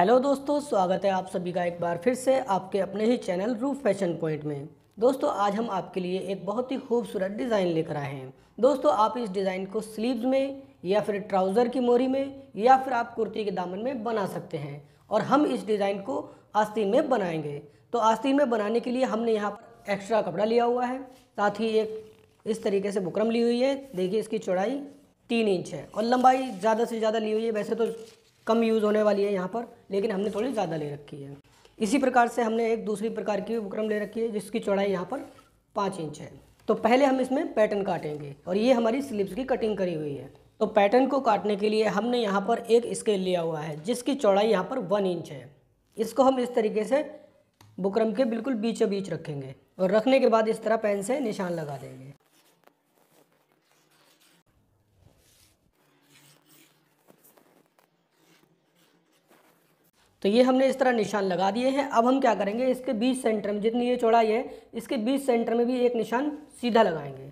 Hello दोस्तों, स्वागत है आप सभी का एक बार फिर से आपके अपने ही चैनल रूप फैशन पॉइंट में। दोस्तों आज हम आपके लिए एक बहुत ही खूबसूरत डिज़ाइन लेकर आए हैं। दोस्तों आप इस डिज़ाइन को स्लीव्स में या फिर ट्राउज़र की मोरी में या फिर आप कुर्ती के दामन में बना सकते हैं और हम इस डिज़ाइन को आस्तीन में बनाएंगे। तो आस्तीन में बनाने के लिए हमने यहाँ पर एक्स्ट्रा कपड़ा लिया हुआ है, साथ ही एक इस तरीके से बुकरम ली हुई है। देखिए इसकी चौड़ाई 3 इंच है और लंबाई ज़्यादा से ज़्यादा ली हुई है, वैसे तो कम यूज़ होने वाली है यहाँ पर, लेकिन हमने थोड़ी ज़्यादा ले रखी है। इसी प्रकार से हमने एक दूसरी प्रकार की बुकरम ले रखी है जिसकी चौड़ाई यहाँ पर 5 इंच है। तो पहले हम इसमें पैटर्न काटेंगे और ये हमारी स्लीव्स की कटिंग करी हुई है। तो पैटर्न को काटने के लिए हमने यहाँ पर एक स्केल लिया हुआ है जिसकी चौड़ाई यहाँ पर 1 इंच है। इसको हम इस तरीके से बुकरम के बिल्कुल बीचों बीच रखेंगे और रखने के बाद इस तरह पेन से निशान लगा देंगे। तो ये हमने इस तरह निशान लगा दिए हैं। अब हम क्या करेंगे, इसके बीच सेंटर में जितनी ये चौड़ाई है इसके बीच सेंटर में भी एक निशान सीधा लगाएंगे।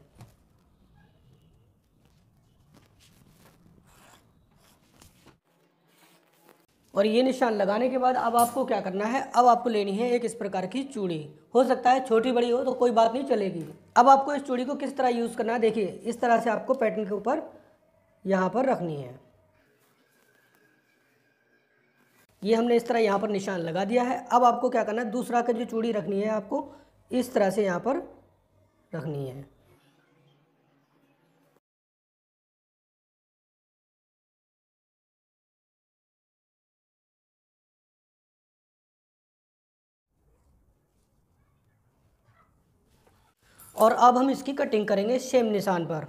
और ये निशान लगाने के बाद अब आपको क्या करना है, अब आपको लेनी है एक इस प्रकार की चूड़ी। हो सकता है छोटी बड़ी हो तो कोई बात नहीं, चलेगी। अब आपको इस चूड़ी को किस तरह यूज़ करना है, देखिए इस तरह से आपको पैटर्न के ऊपर यहाँ पर रखनी है। ये हमने इस तरह यहाँ पर निशान लगा दिया है। अब आपको क्या करना है, दूसरा का जो चूड़ी रखनी है आपको इस तरह से यहाँ पर रखनी है। और अब हम इसकी कटिंग करेंगे सेम निशान पर।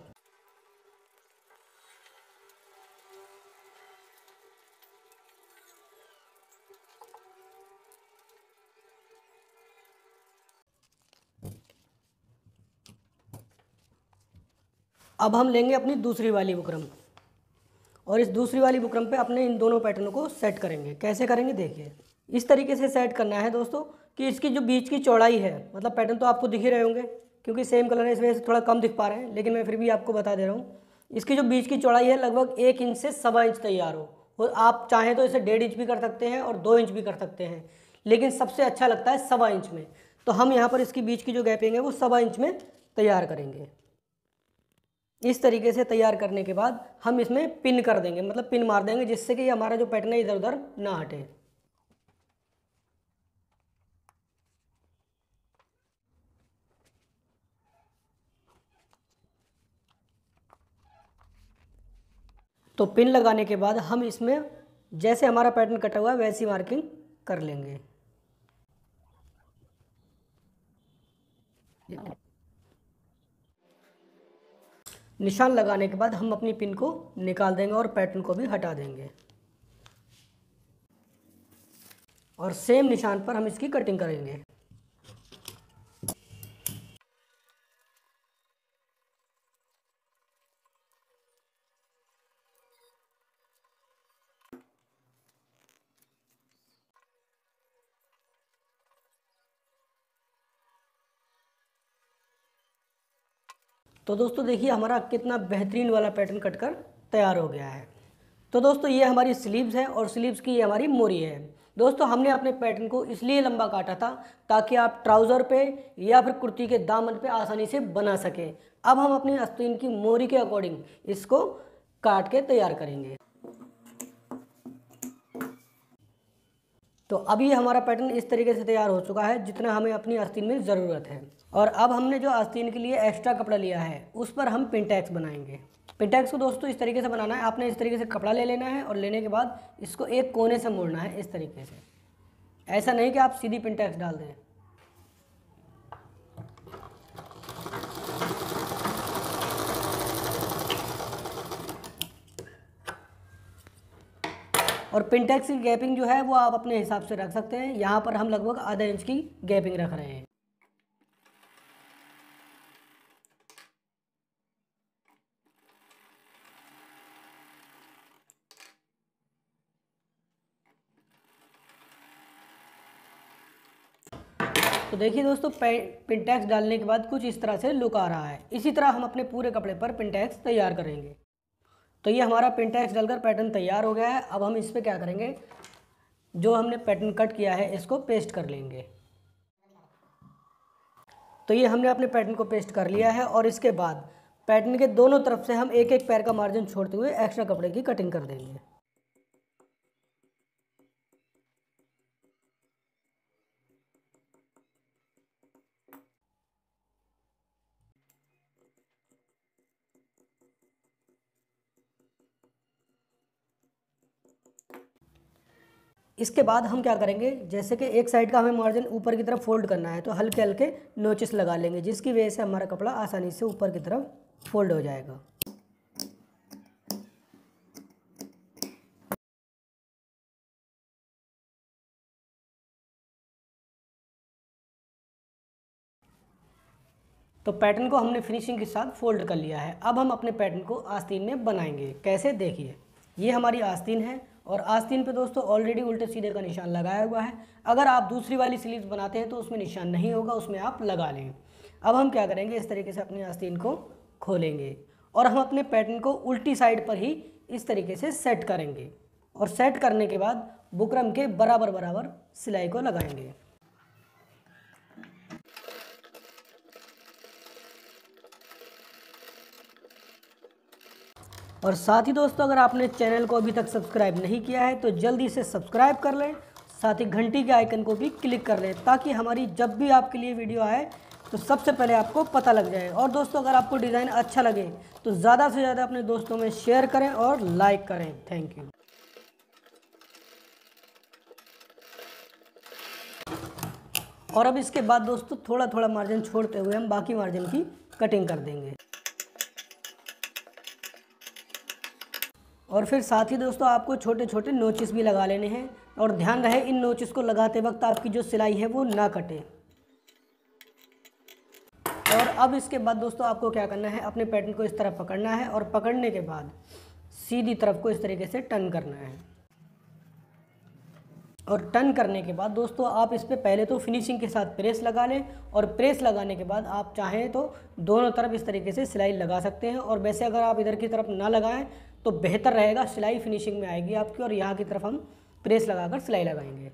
अब हम लेंगे अपनी दूसरी वाली बुकरम और इस दूसरी वाली बुकरम पे अपने इन दोनों पैटर्नों को सेट करेंगे। कैसे करेंगे, देखिए इस तरीके से सेट करना है दोस्तों कि इसकी जो बीच की चौड़ाई है, मतलब पैटर्न तो आपको दिख ही रहे होंगे क्योंकि सेम कलर है, इस वजह से थोड़ा कम दिख पा रहे हैं, लेकिन मैं फिर भी आपको बता दे रहा हूँ। इसकी जो बीच की चौड़ाई है लगभग 1 इंच से 1.25 इंच तैयार हो और आप चाहें तो इसे 1.5 इंच भी कर सकते हैं और 2 इंच भी कर सकते हैं, लेकिन सबसे अच्छा लगता है 1.25 इंच में। तो हम यहाँ पर इसकी बीच की जो गैपिंग है वो 1.25 इंच में तैयार करेंगे। इस तरीके से तैयार करने के बाद हम इसमें पिन कर देंगे, मतलब पिन मार देंगे जिससे कि हमारा जो पैटर्न है इधर उधर ना हटे। तो पिन लगाने के बाद हम इसमें जैसे हमारा पैटर्न कटा हुआ है वैसी मार्किंग कर लेंगे। निशान लगाने के बाद हम अपनी पिन को निकाल देंगे और पैटर्न को भी हटा देंगे और सेम निशान पर हम इसकी कटिंग करेंगे। तो दोस्तों देखिए हमारा कितना बेहतरीन वाला पैटर्न कटकर तैयार हो गया है। तो दोस्तों ये हमारी स्लीव्स है और स्लीव्स की ये हमारी मोरी है। दोस्तों हमने अपने पैटर्न को इसलिए लंबा काटा था ताकि आप ट्राउज़र पे या फिर कुर्ती के दामन पे आसानी से बना सकें। अब हम अपनी आस्तीन की मोरी के अकॉर्डिंग इसको काट के तैयार करेंगे। तो अभी हमारा पैटर्न इस तरीके से तैयार हो चुका है जितना हमें अपनी आस्तीन में ज़रूरत है। और अब हमने जो आस्तीन के लिए एक्स्ट्रा कपड़ा लिया है उस पर हम पिनटैक्स बनाएंगे। पिनटैक्स को दोस्तों इस तरीके से बनाना है, आपने इस तरीके से कपड़ा ले लेना है और लेने के बाद इसको एक कोने से मोड़ना है इस तरीके से। ऐसा नहीं कि आप सीधी पिनटैक्स डाल दें। और पिनटैक्स की गैपिंग जो है वो आप अपने हिसाब से रख सकते हैं। यहाँ पर हम लगभग आधा इंच की गैपिंग रख रहे हैं। तो देखिए दोस्तों पिनटैक्स डालने के बाद कुछ इस तरह से लुक आ रहा है। इसी तरह हम अपने पूरे कपड़े पर पिनटैक्स तैयार करेंगे। तो ये हमारा पिनटैक्स डालकर पैटर्न तैयार हो गया है। अब हम इस पर क्या करेंगे, जो हमने पैटर्न कट किया है इसको पेस्ट कर लेंगे। तो ये हमने अपने पैटर्न को पेस्ट कर लिया है और इसके बाद पैटर्न के दोनों तरफ से हम एक एक पैर का मार्जिन छोड़ते हुए एक्स्ट्रा कपड़े की कटिंग कर देंगे। इसके बाद हम क्या करेंगे, जैसे कि एक साइड का हमें मार्जिन ऊपर की तरफ फोल्ड करना है तो हल्के हल्के नोचेस लगा लेंगे, जिसकी वजह से हमारा कपड़ा आसानी से ऊपर की तरफ फोल्ड हो जाएगा। तो पैटर्न को हमने फिनिशिंग के साथ फोल्ड कर लिया है। अब हम अपने पैटर्न को आस्तीन में बनाएंगे। कैसे, देखिए ये हमारी आस्तीन है और आस्तीन पे दोस्तों ऑलरेडी उल्टे सीधे का निशान लगाया हुआ है। अगर आप दूसरी वाली स्लीव्स बनाते हैं तो उसमें निशान नहीं होगा, उसमें आप लगा लें। अब हम क्या करेंगे, इस तरीके से अपनी आस्तीन को खोलेंगे और हम अपने पैटर्न को उल्टी साइड पर ही इस तरीके से सेट करेंगे और सेट करने के बाद बुकरम के बराबर बराबर सिलाई को लगाएंगे। और साथ ही दोस्तों अगर आपने चैनल को अभी तक सब्सक्राइब नहीं किया है तो जल्दी से सब्सक्राइब कर लें, साथ ही घंटी के आइकन को भी क्लिक कर लें ताकि हमारी जब भी आपके लिए वीडियो आए तो सबसे पहले आपको पता लग जाए। और दोस्तों अगर आपको डिज़ाइन अच्छा लगे तो ज़्यादा से ज़्यादा अपने दोस्तों में शेयर करें और लाइक करें। Thank you. और अब इसके बाद दोस्तों थोड़ा थोड़ा मार्जिन छोड़ते हुए हम बाकी मार्जिन की कटिंग कर देंगे। और फिर साथ ही दोस्तों आपको छोटे छोटे नोचेस भी लगा लेने हैं और ध्यान रहे इन नोचेस को लगाते वक्त आपकी जो सिलाई है वो ना कटे। और अब इसके बाद दोस्तों आपको क्या करना है, अपने पैटर्न को इस तरह पकड़ना है और पकड़ने के बाद सीधी तरफ को इस तरीके से टर्न करना है। और टर्न करने के बाद दोस्तों आप इस पर पहले तो फिनिशिंग के साथ प्रेस लगा लें और प्रेस लगाने के बाद आप चाहें तो दोनों तरफ इस तरीके से सिलाई लगा सकते हैं। और वैसे अगर आप इधर की तरफ ना लगाएं तो बेहतर रहेगा, सिलाई फिनिशिंग में आएगी आपकी। और यहाँ की तरफ हम प्रेस लगाकर सिलाई लगाएंगे।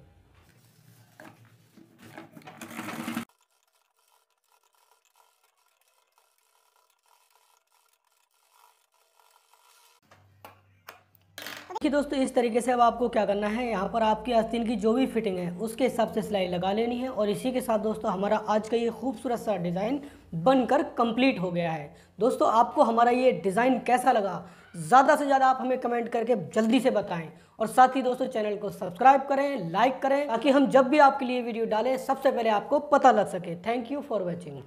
कि दोस्तों इस तरीके से अब आपको क्या करना है, यहाँ पर आपकी आस्तीन की जो भी फिटिंग है उसके हिसाब से सिलाई लगा लेनी है। और इसी के साथ दोस्तों हमारा आज का ये खूबसूरत सा डिज़ाइन बनकर कंप्लीट हो गया है। दोस्तों आपको हमारा ये डिज़ाइन कैसा लगा, ज़्यादा से ज़्यादा आप हमें कमेंट करके जल्दी से बताएं। और साथ ही दोस्तों चैनल को सब्सक्राइब करें, लाइक करें ताकि हम जब भी आपके लिए वीडियो डालें सबसे पहले आपको पता लग सके। Thank you for watching.